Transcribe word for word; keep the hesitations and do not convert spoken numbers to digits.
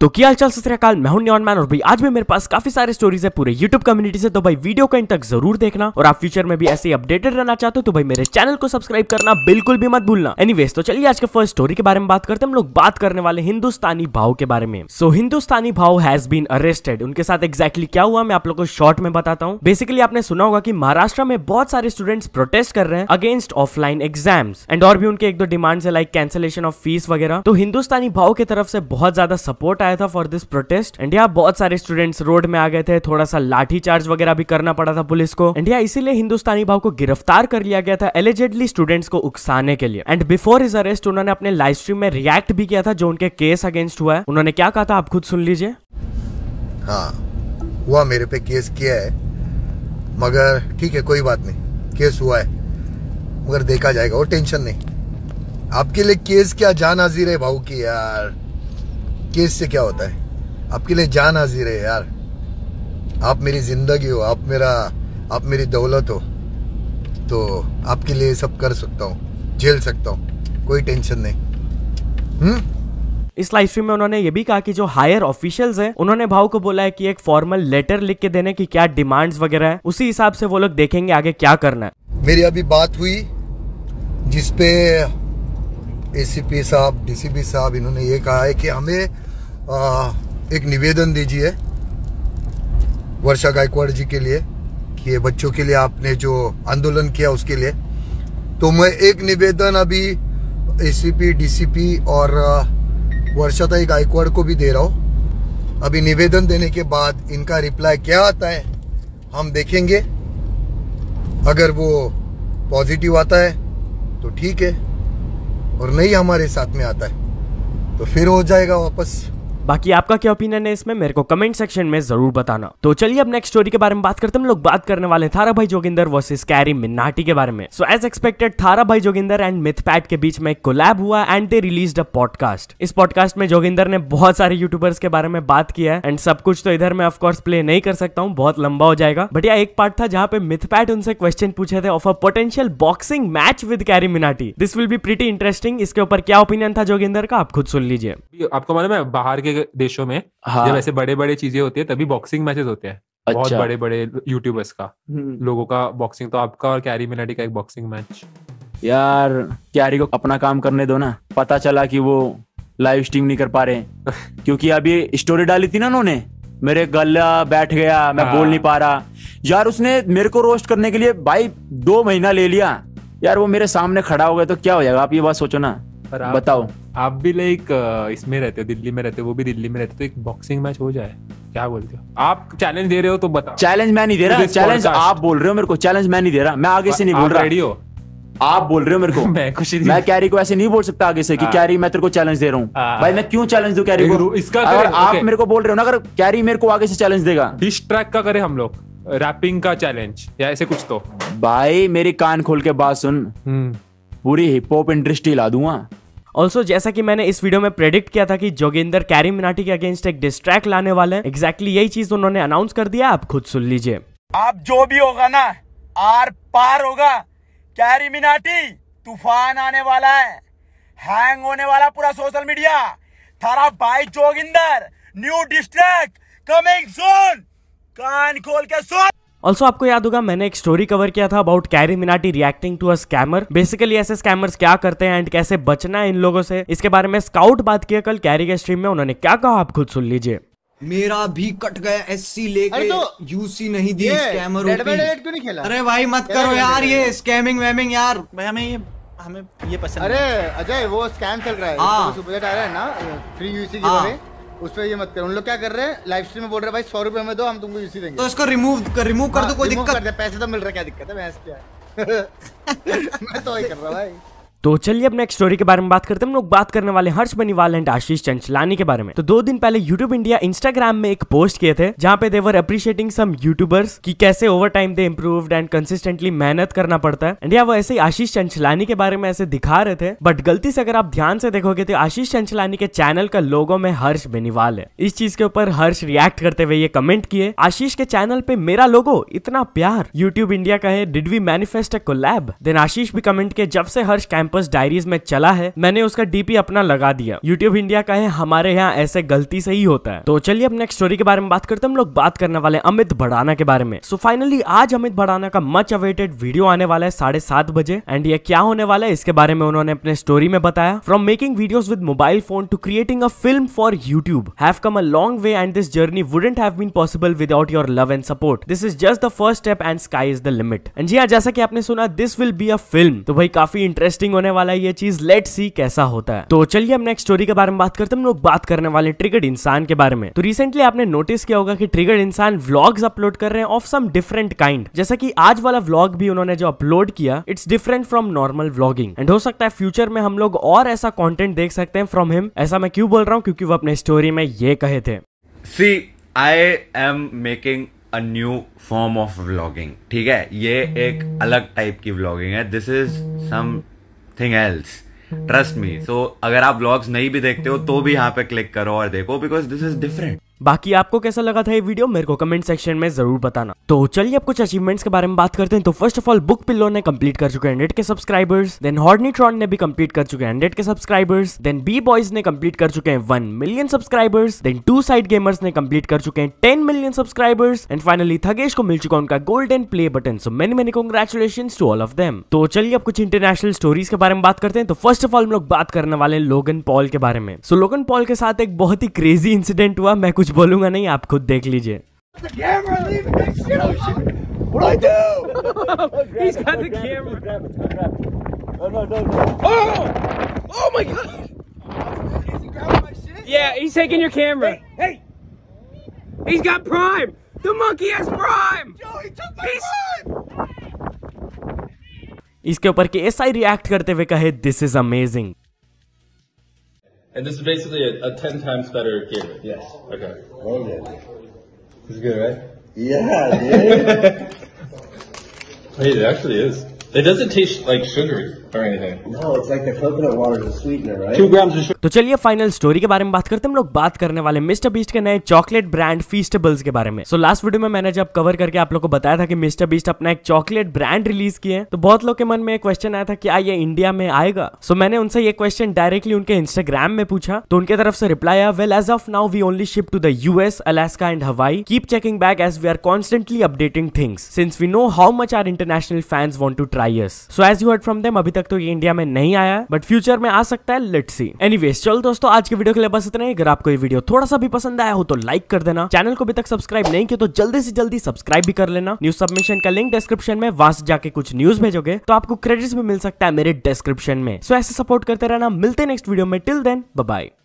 तो क्या हालचाल, सत श्री अकाल, मैं हूं नियॉन मैन और भाई आज भी मेरे पास काफी सारे स्टोरीज है पूरे यूट्यूब कम्युनिटी से। तो भाई वीडियो को एंड तक जरूर देखना और आप फ्यूचर में भी ऐसे ही अपडेटेड रहना चाहते हो तो भाई मेरे चैनल को सब्सक्राइब करना बिल्कुल भी मत भूलना। एनीवेज तो चलिए आज के फर्स्ट स्टोरी के बारे में बात करते हैं। हम लोग बात करने वाले हिंदुस्तानी भाव के बारे में। सो हिंदुस्तानी भाव हैज बीन अरेस्टेड। उनके साथ एक्जैक्टली क्या हुआ मैं आप लोग को शॉर्ट में बताता हूँ। बेसिकली आपने सुना होगा की महाराष्ट्र में बहुत सारे स्टूडेंट्स प्रोटेस्ट कर रहे हैं अगेंस्ट ऑफलाइन एग्जाम्स एंड और भी उनके एक दो डिमांड्स है लाइक कैंसिलेशन ऑफ फीस वगैरह। तो हिंदुस्तानी भाव की तरफ से बहुत ज्यादा सपोर्ट था फॉर दिस प्रोटेस्ट एंड यहाँ बहुत सारे स्टूडेंट्स रोड में आ गए थे। थोड़ा सा लाठी चार्ज वगैरह भी करना पड़ा था पुलिस को एंड यहाँ इसीलिए हिंदुस्तानी भाव को गिरफ्तार कर लिया गया था एलिजेडली स्टूडेंट्स को उकसाने के लिए। एंड बिफोर हिज अरेस्ट उन्होंने अपने लाइव स्ट्रीम में रिएक्ट भी किया था जो उनके केस अगेंस्ट हुआ है। उन्होंने क्या कहा था आप खुद सुन लीजिए। हाँ हुआ, मेरे पे केस किया है, मगर ठीक है कोई बात नहीं, केस हुआ है मगर देखा जाएगा और टेंशन नहीं। आपके लिए केस क्या जान हाजिर है भाव की यार, केस से क्या होता है, आपके लिए जान हाजिर है यार। आप मेरी जिंदगी हो, आप मेरा आप मेरी दौलत हो, तो आपके लिए सब कर सकता हूँ, झेल सकता हूँ, कोई टेंशन नहीं। हम्म इस लाइव स्ट्रीम में उन्होंने ये भी कहा कि जो हायर ऑफिशियल्स हैं उन्होंने भाव को बोला है कि एक फॉर्मल लेटर लिख के देने की क्या डिमांड्स वगैरह है, उसी हिसाब से वो लोग देखेंगे आगे क्या करना है। मेरी अभी बात हुई जिसपे एसीपी साहब डीसीपी साहब इन्होंने ये कहा है कि हमें आ, एक निवेदन दीजिए वर्षा गायकवाड़ जी के लिए कि बच्चों के लिए आपने जो आंदोलन किया उसके लिए। तो मैं एक निवेदन अभी एसीपी डीसीपी और वर्षा ताई गायकवाड़ को भी दे रहा हूँ। अभी निवेदन देने के बाद इनका रिप्लाई क्या आता है हम देखेंगे। अगर वो पॉजिटिव आता है तो ठीक है और नहीं हमारे साथ में आता है तो फिर हो जाएगा वापस। बाकी आपका क्या ओपिनियन है इसमें मेरे को कमेंट सेक्शन में जरूर बताना। तो चलिए अब नेक्स्ट स्टोरी के बारे में बात करते हैं। हम लोग बात करने वाले थारा भाई जोगिंदर वर्सेस CarryMinati के बारे में। सो एज एक्सपेक्टेड थारा भाई जोगिंदर एंड मिथपैट के बीच में एक कोलैब हुआ and they released a podcast. इस पॉडकास्ट में जोगिंदर ने बहुत सारे यूट्यूबर्स के बारे में बात किया है एंड सब कुछ तो इधर मैं ऑफकोर्स प्ले नहीं कर सकता हूँ, बहुत लंबा हो जाएगा। बट यह एक पार्ट था जहाँ पे मिथपैट उनसे क्वेश्चन पूछे थे of a potential boxing match with CarryMinati। This will be pretty interesting. इसके ऊपर क्या ओपिनियन था जोगिंदर का आप खुद सुन लीजिए। आपको मालूम है बाहर के देशों में हाँ। जब ऐसे बड़े बड़े चीजें होती है तभी बॉक्सिंग मैचेस होते हैं। अच्छा। बहुत बड़े बड़े यूट्यूबर्स का लोगों का बॉक्सिंग। तो आपका और CarryMinati का एक बॉक्सिंग मैच। यार कैरी को अपना काम करने दो ना। पता चला कि वो लाइव स्ट्रीम नहीं कर पा रहे क्योंकि अभी स्टोरी डाली थी ना उन्होंने, मेरे गला बैठ गया, मैं हाँ। बोल नहीं पा रहा यार। उसने मेरे को रोस्ट करने के लिए भाई दो महीना ले लिया यार। वो मेरे सामने खड़ा हो गया तो क्या हो जाएगा, आप ये बात सोचो ना। आप, बताओ आप भी लाइक इसमें रहते हो, दिल्ली में रहते हो, वो भी दिल्ली में रहते हो, तो एक बॉक्सिंग मैच हो जाए क्या बोलते हो आप? चैलेंज दे रहे हो तो बताओ। चैलेंज मैं नहीं दे रहा, चैलेंज आप बोल रहे हो मेरे को। चैलेंज मैं नहीं दे रहा, मैं आगे से नहीं बोल रहा। रेडियो आप बोल रहे हो मेरे को मैं, मैं कैरी को ऐसे नहीं बोल सकता आगे से कि कैरी मैं तेरे को चैलेंज दे रहा हूँ। भाई मैं क्यों चैलेंज दूं कैरी को? इसका आप मेरे को बोल रहे हो ना, अगर कैरी मेरे को आगे से चैलेंज देगा। डिस ट्रैक का करें हम लोग, रैपिंग का चैलेंज या ऐसे कुछ। तो भाई मेरी कान खोल के बात सुन, पूरी हिप हॉप इंडस्ट्री ला दूंगा। ऑल्सो जैसा कि मैंने इस वीडियो में प्रेडिक्ट किया था कि जोगिंदर CarryMinati के अगेंस्ट एक डिस्ट्रैक्ट लाने वाले हैं, एग्जैक्टली यही चीज उन्होंने अनाउंस कर दिया। आप खुद सुन लीजिए। आप जो भी होगा ना आर पार होगा। CarryMinati तूफान आने वाला है, हैंग होने वाला पूरा सोशल मीडिया। थारा भाई Joginder new diss track coming soon, कान खोल के सुन। ऑल्सो आपको याद होगा मैंने एक स्टोरी कवर किया था about CarryMinati reacting to a scammer. Basically ऐसे स्कैमर्स क्या करते हैं एंड कैसे बचना है इन लोगों से, इसके बारे में स्काउट बात किया कल कैरी के स्ट्रीम में। उन्होंने क्या कहा आप खुद सुन लीजिए। मेरा भी कट गया, एससी लेके यूसी नहीं दी स्कैमर। अरे भाई मत करो यार ये स्कैमिंग वैमिंग यार, हमें ये हमें ये पसंद। अरे अजय वो स्कैम चल रहा है ना फ्री यूसी, उस पे ये मत करो। उन लोग क्या कर रहे हैं लाइव स्ट्रीम में बोल रहे हैं भाई सौ रुपए में दो हम तुमको यूसी देंगे, तो इसको रिमूव कर रिमूव कर दो, कोई दिक्कत नहीं, पैसे तो मिल रहे, क्या दिक्कत है, बहस क्या है मैं तो वही कर रहा भाई। तो चलिए अब नेक्स्ट स्टोरी के बारे में बात करते हैं। हम लोग बात करने वाले हर्ष बेनीवाल एंड आशीष चंचलानी के बारे में। तो दो दिन पहले यूट्यूब इंडिया इंस्टाग्राम में एक पोस्ट किए थे जहाँ पे दे वर अप्रिशिएटिंग सम यूट्यूबर्स कि कैसे over time they improved and consistently मेहनत करना पड़ता है एंड या वो ऐसे आशीष चंचलानी के बारे में ऐसे दिखा रहे थे। बट गलती से अगर आप ध्यान से देखोगे तो आशीष चंचलानी के चैनल का लोगो में हर्ष बेनीवाल है। इस चीज के ऊपर हर्ष रिएक्ट करते हुए ये कमेंट किए, आशीष के चैनल पे मेरा लोगो, इतना प्यार, यूट्यूब इंडिया का है, did we manifest a collab? Then Ashish भी कमेंट किए, जब से हर्ष कैंप कैंपस डायरीज में चला है, मैंने उसका डीपी अपना लगा दिया। यूट्यूब इंडिया का है, हमारे यहाँ ऐसे गलती से ही होता है। तो चलिए अब नेक्स्ट स्टोरी के बारे में बात करते हैं। हम लोग बात करने वाले अमित भड़ाना के बारे में। सो फाइनली आज अमित भड़ाना का मच अवेटेड वीडियो आने वाला है साढ़े सात बजे एंड ये क्या होने वाला है इसके बारे में उन्होंने अपने स्टोरी में बताया। From making videos with mobile phone to creating a film for YouTube have come a long way and this journey wouldn't have been possible without your love and support. This is just the first step and sky is the limit. And जी हाँ, जैसा कि आपने सुना this will be a film, तो भाई काफी interesting होने वाला है ये चीज। लेट्स सी कैसा होता है। तो चलिए हम नेक्स्ट स्टोरी के बारे में बात करते हैं। हम लोग बात करने वाले ट्रिगर्ड इंसान के बारे में। तो रिसेंटली आपने नोटिस किया होगा कि ट्रिगर्ड इंसान व्लॉग्स अपलोड कर रहे हैं ऑफ सम डिफरेंट काइंड, जैसा कि आज वाला व्लॉग भी उन्होंने जो अपलोड किया it's different from normal vlogging and हो सकता है फ्यूचर में हम लोग और ऐसा कंटेंट देख सकते हैं फ्रॉम हिम। ऐसा मैं क्यों बोल रहा हूँ, क्योंकि वो अपने स्टोरी में ये कहे थे, see I am making a new form of vlogging. ठीक है, ये एक अलग टाइप की व्लॉगिंग है, this is something else, trust me. So अगर आप व्लॉग्स नहीं भी देखते हो तो भी यहाँ पे क्लिक करो और देखो बिकॉज दिस इज डिफरेंट। बाकी आपको कैसा लगा था ये वीडियो मेरे को कमेंट सेक्शन में जरूर बताना। तो चलिए अब कुछ अचीवमेंट्स के बारे में बात करते हैं। तो first of all book pillow ने कंप्लीट कर चुके हैं हंड्रेड के सब्सक्राइबर्स, देन हॉर्नीट्रॉन ने भी कंप्लीट कर चुके हैं हंड्रेड के सब्सक्राइबर्स, देन बी बॉयज ने कंप्लीट कर चुके हैं one million subscribers, then two side gamers ने कंप्लीट कर चुके हैं ten million subscribers and finally Thugesh को मिल चुका उनका golden play button. So many many congratulations to all of them. तो चलिए अब कुछ इंटरनेशनल स्टोरीज के बारे में बात करते हैं। तो फर्स्ट ऑफ ऑल हम लोग बात करने वाले लोगन पॉल के बारे में। सो लोगन पॉल के साथ एक बहुत ही क्रेजी इंसिडेंट हुआ, मैं कुछ बोलूंगा नहीं, आप खुद देख लीजिए। इसके ऊपर के एस आई रिएक्ट करते हुए कहे, this is amazing. And this is basically a, a ten times better game. Yes. Okay. Oh yeah. It's good, right? Yeah, dude. Wait, it actually is. It doesn't taste like sugary or anything. No, it's like the coconut water is a sweetener, right? Two grams of sugar. तो चलिए final story के बारे में बात करते हैं। हम लोग बात करने वाले मिस्टर बीस्ट के नए चॉकलेट ब्रांड फीस्टेबल्स के बारे में। सो लास्ट वीडियो में मैंने जब कवर करके आप लोग को बताया था कि मिस्टर बीस्ट अपना एक चॉकलेट ब्रांड रिलीज किए, तो बहुत लोग के मन में एक क्वेश्चन आया था कि ये इंडिया में आएगा। सो मैंने उनसे ये क्वेश्चन डायरेक्टली उनके इंस्टाग्राम में पूछा, तो उनके तरफ से रिप्लाई आया, well as of now we only ship to the US, Alaska and Hawaii. Keep checking back as we are constantly updating things since we know how much our international fans want to try. So as you heard from them, अभी तक तो ये India में नहीं आया, but future में आ सकता है, लेट्स सी। एनीवेज, चलो दोस्तों आज के वीडियो के लिए बस इतना ही। अगर आपको ये वीडियो थोड़ा सा भी पसंद आया हो तो लाइक कर देना, चैनल को अभी तक सब्सक्राइब नहीं किया तो जल्दी से जल्दी सब्सक्राइब भी कर लेना। न्यूज सबमिशन का लिंक डिस्क्रिप्शन में, वहां से जाके कुछ न्यूज भेजोगे तो आपको क्रेडिट्स भी मिल सकता है मेरे डिस्क्रिप्शन में। सो so, ऐसे सपोर्ट करते रहना। मिलते हैं नेक्स्ट वीडियो में, टिल देन बाय बाय।